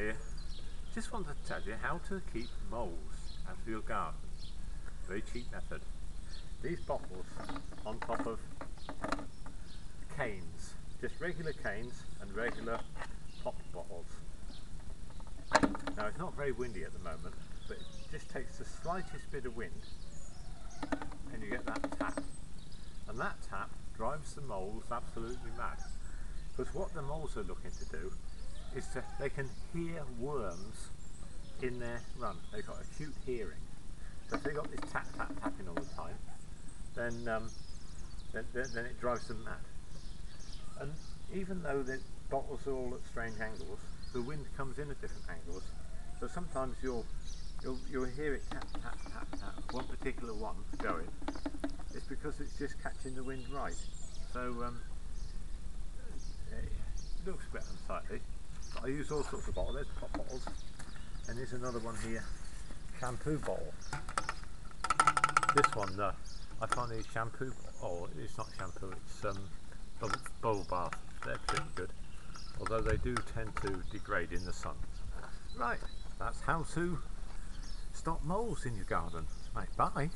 here, just want to tell you how to keep moulds out of your garden. Very cheap method. These bottles on top of canes, just regular canes and regular pop bottles. Now it's not very windy at the moment, but it just takes the slightest bit of wind and you get that tap. And that tap drives the moulds absolutely mad. Because what the moulds are looking to do is they can hear worms in their run. They've got acute hearing. So if they've got this tap tap tapping all the time, then it drives them mad. And even though the bottles are all at strange angles, the wind comes in at different angles. So sometimes you'll hear it tap tap tap tap. One particular one going. It's because it's just catching the wind right. So it looks a bit unsightly. But I use all sorts of bottles. There's pop bottles, and there's another one here, shampoo bottle. This one, I find these shampoo. Oh, it's not shampoo. It's bubble bath. They're pretty good, although they do tend to degrade in the sun. Right, that's how to stop moles in your garden. Right, bye.